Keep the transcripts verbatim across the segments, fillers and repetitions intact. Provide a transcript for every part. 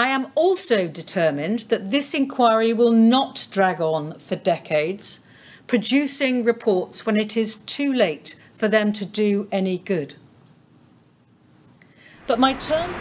I am also determined that this inquiry will not drag on for decades, producing reports when it is too late for them to do any good. But my terms...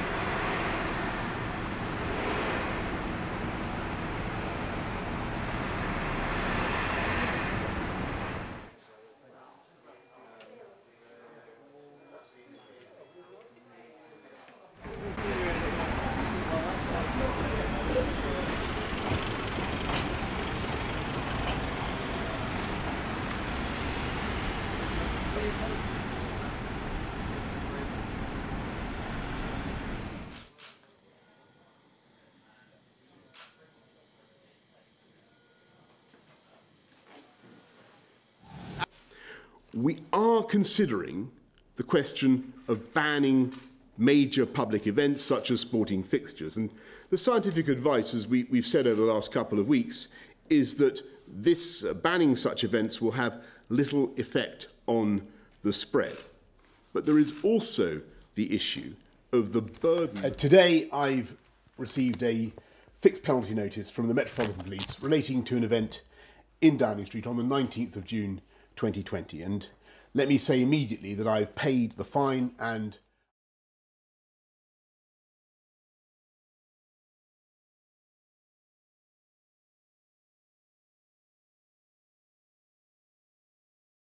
We are considering the question of banning major public events such as sporting fixtures. And the scientific advice, as we, we've said over the last couple of weeks, is that this uh, banning such events will have little effect on the spread. But there is also the issue of the burden. Uh, today I've received a fixed penalty notice from the Metropolitan Police relating to an event in Downing Street on the nineteenth of June twenty twenty, and let me say immediately that I've paid the fine and